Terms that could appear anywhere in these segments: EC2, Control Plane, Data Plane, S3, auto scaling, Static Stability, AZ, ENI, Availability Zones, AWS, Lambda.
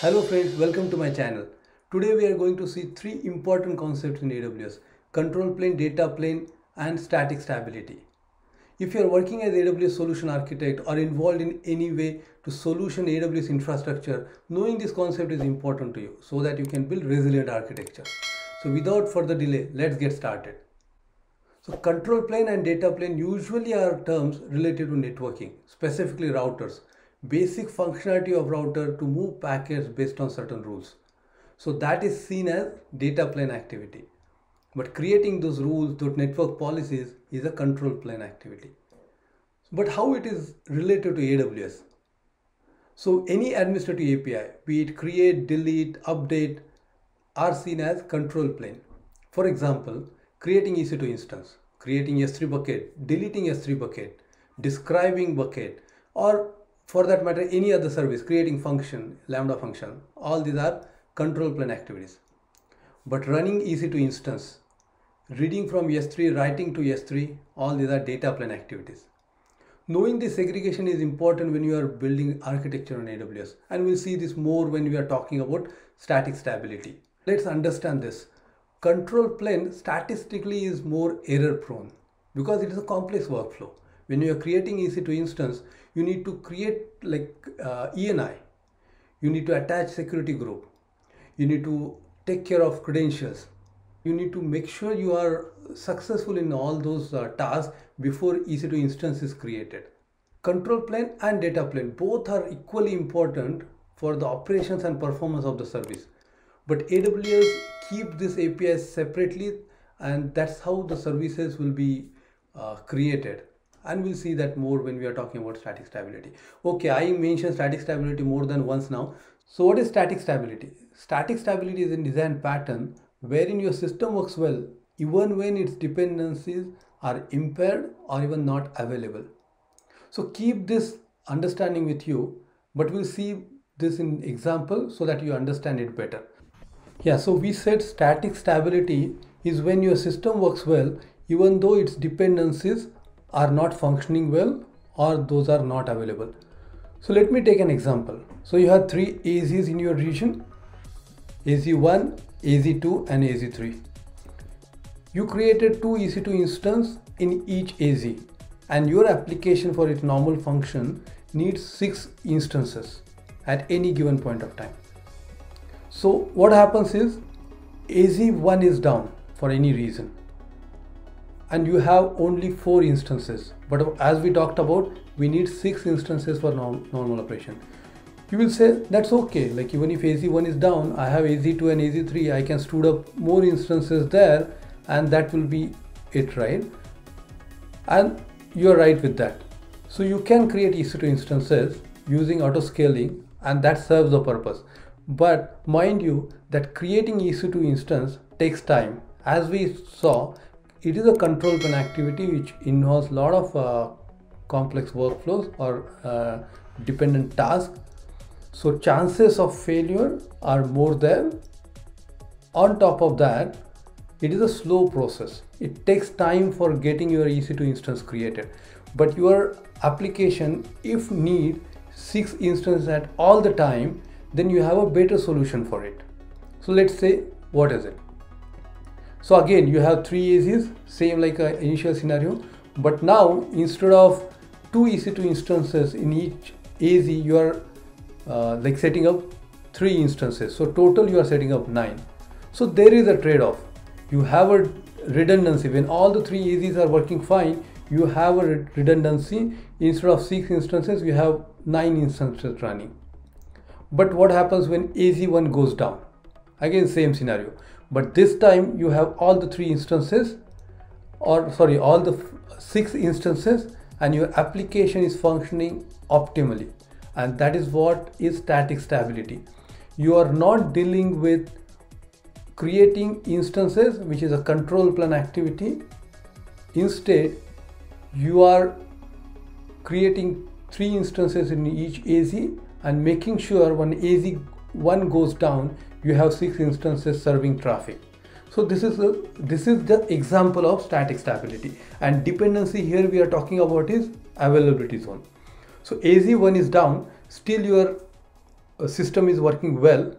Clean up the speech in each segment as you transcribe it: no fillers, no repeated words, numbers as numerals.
Hello friends, welcome to my channel. Today we are going to see three important concepts in AWS: Control Plane, Data Plane and Static Stability. If you are working as AWS Solution Architect or involved in any way to solution AWS infrastructure, knowing this concept is important to you so that you can build resilient architecture. So without further delay, let's get started. So Control Plane and Data Plane usually are terms related to networking, specifically routers. Basic functionality of router to move packets based on certain rules. So that is seen as data plane activity. But creating those rules, those network policies is a control plane activity. But how it is related to AWS? So any administrative API, be it create, delete, update, are seen as control plane. For example, creating EC2 instance, creating S3 bucket, deleting S3 bucket, describing bucket, or for that matter, any other service, creating function, Lambda function, all these are control plane activities. But running EC2 instance, reading from S3, writing to S3, all these are data plane activities. Knowing this segregation is important when you are building architecture on AWS, and we'll see this more when we are talking about static stability. Let's understand this. Control plane statistically is more error prone because it is a complex workflow. When you are creating EC2 instance, you need to create like ENI, you need to attach security group, you need to take care of credentials, you need to make sure you are successful in all those tasks before EC2 instance is created. Control plane and data plane both are equally important for the operations and performance of the service. But AWS keep this API separately, and that's how the services will be created. And we'll see that more when we are talking about static stability. Okay, I mentioned static stability more than once now. So what is static stability? Static stability is a design pattern wherein your system works well even when its dependencies are impaired or even not available. So keep this understanding with you, but we'll see this in example so that you understand it better. Yeah, so we said static stability is when your system works well even though its dependencies are not functioning well or those are not available. So let me take an example. So you have three AZs in your region, AZ1, AZ2 and AZ3. You created two EC2 instances in each AZ, and your application for its normal function needs 6 instances at any given point of time. So what happens is AZ1 is down for any reason, and you have only 4 instances, but as we talked about, we need 6 instances for normal operation. You will say that's okay, like even if AZ1 is down, I have AZ2 and AZ3, I can stood up more instances there and that will be it, right? And you're right with that. So you can create EC2 instances using auto scaling, and that serves the purpose. But mind you that creating EC2 instance takes time. As we saw, it is a control plane activity which involves a lot of complex workflows or dependent tasks. So chances of failure are more there. On top of that, it is a slow process. It takes time for getting your EC2 instance created. But your application, if need 6 instances at all the time, then you have a better solution for it. So let's say, what is it? So again, you have 3 AZs, same like an initial scenario, but now instead of 2 EC2 instances in each AZ, you are like setting up 3 instances. So total you are setting up 9. So there is a trade-off. You have a redundancy. When all the 3 AZs are working fine, you have a redundancy. Instead of 6 instances, you have 9 instances running. But what happens when AZ1 goes down? Again, same scenario. But this time you have all the 3 instances, or sorry, all the 6 instances, and your application is functioning optimally. And that is what is static stability. You are not dealing with creating instances, which is a control plane activity. Instead, you are creating 3 instances in each AZ and making sure when AZ1 goes down, you have 6 instances serving traffic. So this is the example of static stability. And dependency here we are talking about is availability zone. So AZ1 is down, still your system is working well.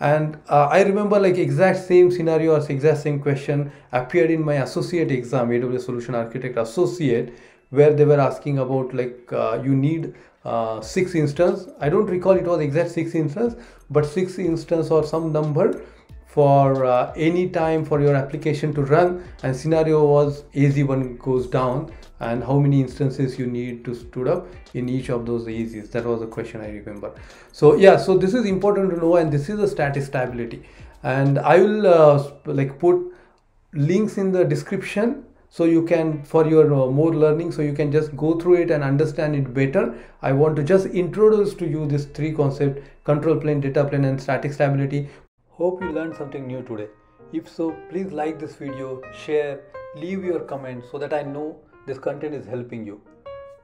And I remember like exact same scenario or exact same question appeared in my associate exam, AWS Solution Architect Associate, where they were asking about like you need 6 instances. I don't recall it was exact 6 instances, but 6 instances or some number for any time for your application to run, and scenario was AZ1 goes down and how many instances you need to stood up in each of those AZs. That was the question I remember. So yeah, so this is important to know, and this is a static stability, and I will like put links in the description so you can for your more learning, so you can just go through it and understand it better. I want to just introduce to you this 3 concept: control plane, data plane and static stability. Hope you learned something new today. If so, please like this video, share, leave your comment so that I know this content is helping you.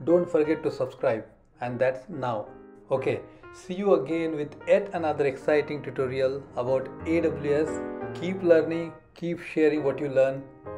Don't forget to subscribe, and that's now. Okay, see you again with yet another exciting tutorial about AWS. Keep learning, keep sharing what you learn,